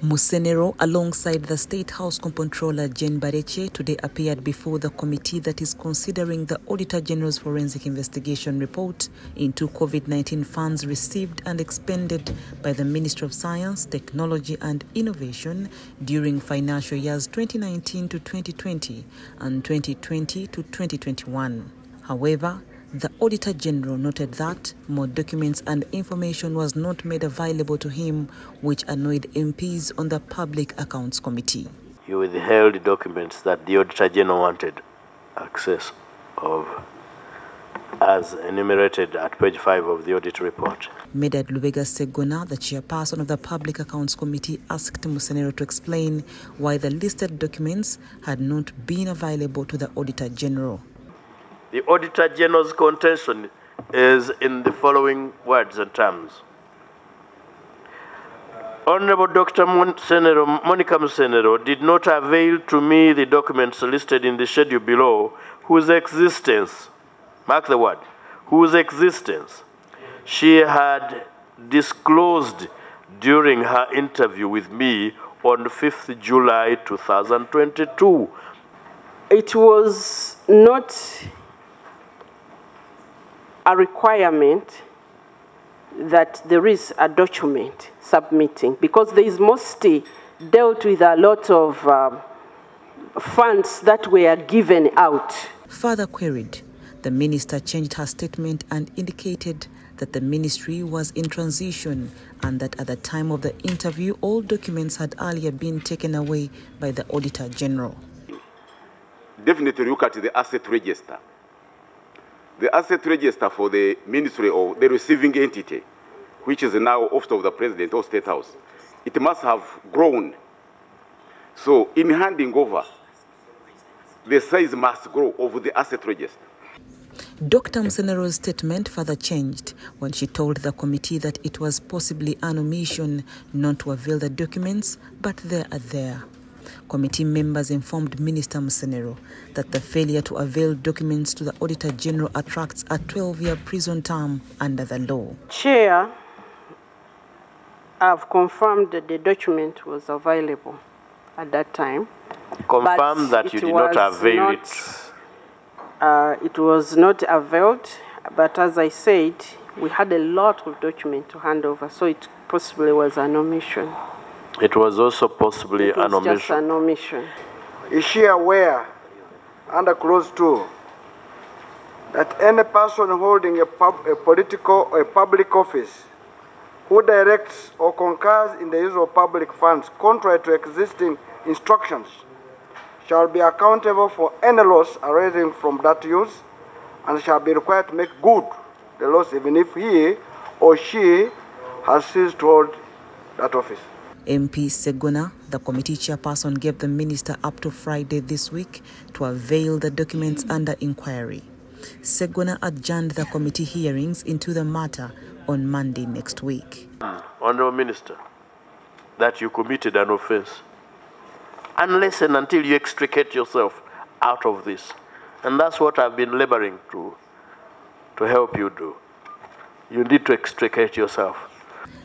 Musenero, alongside the State House Comptroller Jen Bareche, today appeared before the committee that is considering the Auditor General's forensic investigation report into COVID-19 funds received and expended by the Ministry of Science, Technology and Innovation during financial years 2019 to 2020 and 2020 to 2021. However, the Auditor General noted that more documents and information was not made available to him, which annoyed MPs on the Public Accounts Committee. He withheld documents that the Auditor General wanted access of, as enumerated at page 5 of the audit report. Medard Lubega Sseguya, the chairperson of the Public Accounts Committee, asked Musenero to explain why the listed documents had not been available to the Auditor General. The Auditor General's contention is in the following words and terms. Honorable Dr. Monica Musenero did not avail to me the documents listed in the schedule below, whose existence, mark the word, whose existence she had disclosed during her interview with me on 5th July 2022. It was not a requirement that there is a document submitting, because there is mostly dealt with a lot of funds that were given out. Further queried, the minister changed her statement and indicated that the ministry was in transition and that at the time of the interview, all documents had earlier been taken away by the Auditor General. Definitely look at the asset register. The asset register for the ministry or the receiving entity, which is now Office of the President or State House, it must have grown. So in handing over, the size must grow of the asset register. Dr. Musenero's statement further changed when she told the committee that it was possibly an omission not to avail the documents, but they are there. Committee members informed Minister Musenero that the failure to avail documents to the Auditor General attracts a 12-year prison term under the law. Chair, I've confirmed that the document was available at that time. Confirm that you did not avail it. It was not availed, but as I said, we had a lot of documents to hand over, so it possibly was an omission. It was also possibly an omission. Just an omission. Is she aware, under clause 2, that any person holding a public office who directs or concurs in the use of public funds contrary to existing instructions shall be accountable for any loss arising from that use and shall be required to make good the loss even if he or she has ceased to hold that office? MP Sseguya, the committee chairperson, gave the minister up to Friday this week to avail the documents under inquiry. Sseguya adjourned the committee hearings into the matter on Monday next week. Honourable Minister, that you committed an offence, unless and until you extricate yourself out of this. And that's what I've been labouring to help you do. You need to extricate yourself.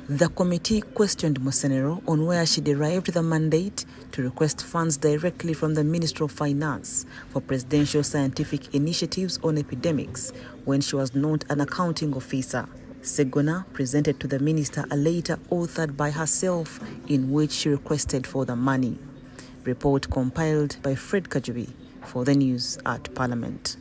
The committee questioned Musenero on where she derived the mandate to request funds directly from the Ministry of Finance for presidential scientific initiatives on epidemics when she was not an accounting officer. Sseguya presented to the minister a letter authored by herself in which she requested for the money. Report compiled by Fred Kajubi for the News at Parliament.